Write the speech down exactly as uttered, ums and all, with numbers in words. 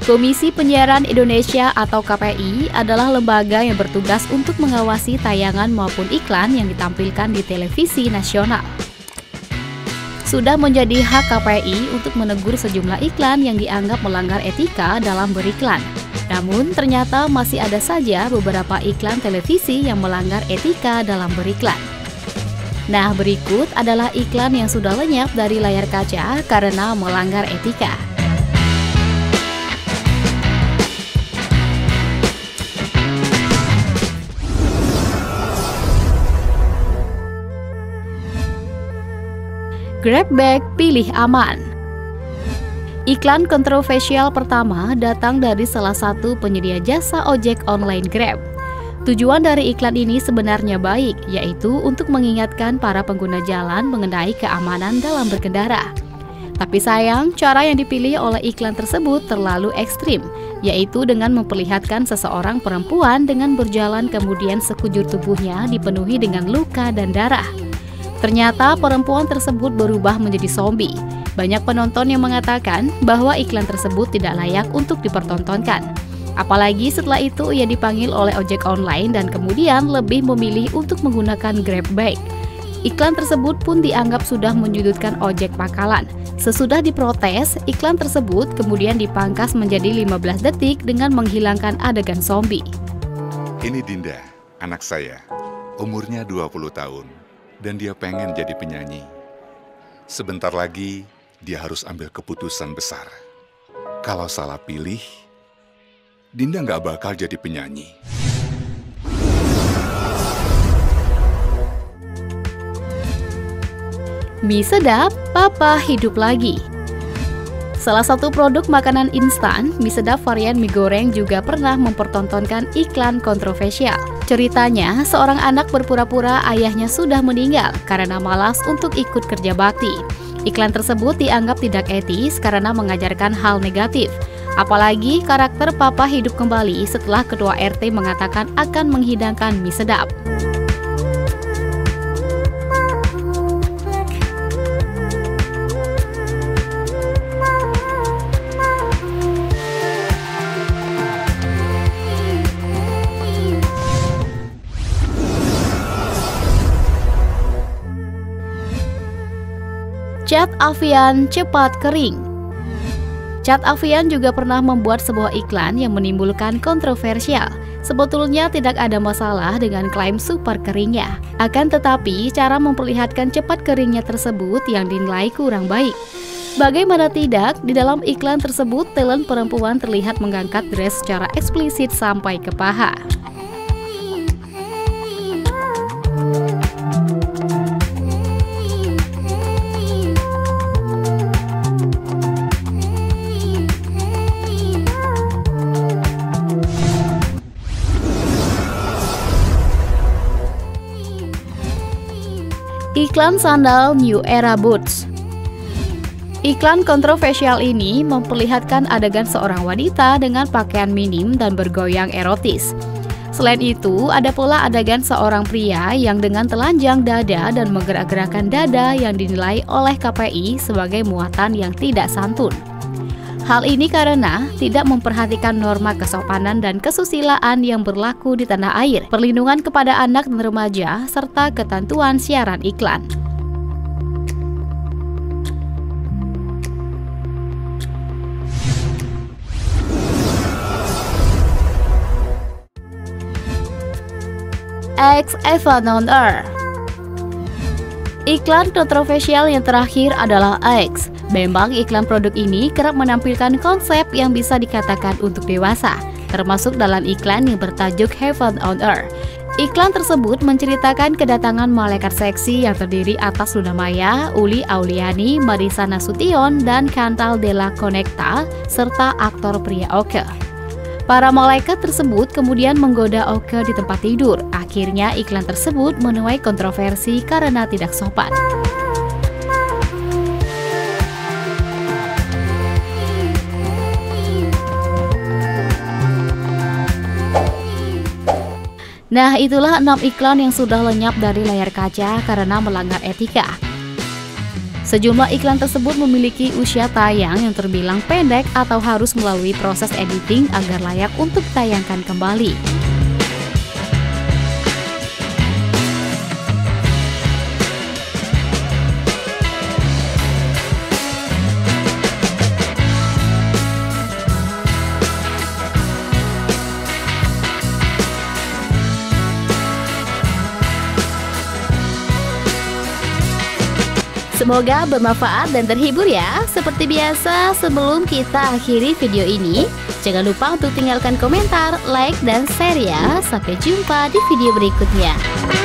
Komisi Penyiaran Indonesia atau K P I adalah lembaga yang bertugas untuk mengawasi tayangan maupun iklan yang ditampilkan di televisi nasional. Sudah menjadi hak K P I untuk menegur sejumlah iklan yang dianggap melanggar etika dalam beriklan. Namun, ternyata masih ada saja beberapa iklan televisi yang melanggar etika dalam beriklan. Nah, berikut adalah iklan yang sudah lenyap dari layar kaca karena melanggar etika. GrabBike pilih aman. Iklan kontroversial pertama datang dari salah satu penyedia jasa ojek online Grab. Tujuan dari iklan ini sebenarnya baik, yaitu untuk mengingatkan para pengguna jalan mengenai keamanan dalam berkendara. Tapi sayang, cara yang dipilih oleh iklan tersebut terlalu ekstrim, yaitu dengan memperlihatkan seseorang perempuan dengan berjalan kemudian sekujur tubuhnya dipenuhi dengan luka dan darah. Ternyata perempuan tersebut berubah menjadi zombie. Banyak penonton yang mengatakan bahwa iklan tersebut tidak layak untuk dipertontonkan. Apalagi setelah itu ia dipanggil oleh ojek online dan kemudian lebih memilih untuk menggunakan GrabBike. Iklan tersebut pun dianggap sudah menyudutkan ojek pangkalan. Sesudah diprotes, iklan tersebut kemudian dipangkas menjadi lima belas detik dengan menghilangkan adegan zombie. Ini Dinda, anak saya. Umurnya dua puluh tahun. Dan dia pengen jadi penyanyi. Sebentar lagi, dia harus ambil keputusan besar. Kalau salah pilih, Dinda nggak bakal jadi penyanyi. Mie sedap, Papa hidup lagi. Salah satu produk makanan instan, mie sedap varian mie goreng juga pernah mempertontonkan iklan kontroversial. Ceritanya, seorang anak berpura-pura ayahnya sudah meninggal karena malas untuk ikut kerja bakti. Iklan tersebut dianggap tidak etis karena mengajarkan hal negatif. Apalagi karakter Papa hidup kembali setelah ketua R T mengatakan akan menghidangkan mie sedap. Cat Avian cepat kering. Cat Avian juga pernah membuat sebuah iklan yang menimbulkan kontroversial. Sebetulnya tidak ada masalah dengan klaim super keringnya. Akan tetapi, cara memperlihatkan cepat keringnya tersebut yang dinilai kurang baik. Bagaimana tidak, di dalam iklan tersebut talent perempuan terlihat mengangkat dress secara eksplisit sampai ke paha. Iklan sandal New Era Boots. Iklan kontroversial ini memperlihatkan adegan seorang wanita dengan pakaian minim dan bergoyang erotis. Selain itu, ada pula adegan seorang pria yang dengan telanjang dada dan menggerak-gerakkan dada yang dinilai oleh K P I sebagai muatan yang tidak santun. Hal ini karena tidak memperhatikan norma kesopanan dan kesusilaan yang berlaku di tanah air, perlindungan kepada anak dan remaja, serta ketentuan siaran iklan. Ex Evan on Air. Iklan kontroversial yang terakhir adalah X. Memang iklan produk ini kerap menampilkan konsep yang bisa dikatakan untuk dewasa, termasuk dalam iklan yang bertajuk Heaven on Earth. Iklan tersebut menceritakan kedatangan malaikat seksi yang terdiri atas Luna Maya, Uli Auliani, Marisa Nasution, dan Cantal de la Conecta, serta aktor pria Oke. Para malaikat tersebut kemudian menggoda Oke di tempat tidur. Akhirnya iklan tersebut menuai kontroversi karena tidak sopan. Nah, itulah enam iklan yang sudah lenyap dari layar kaca karena melanggar etika. Sejumlah iklan tersebut memiliki usia tayang yang terbilang pendek atau harus melalui proses editing agar layak untuk tayangkan kembali. Semoga bermanfaat dan terhibur ya. Seperti biasa, sebelum kita akhiri video ini, jangan lupa untuk tinggalkan komentar, like, dan share ya. Sampai jumpa di video berikutnya.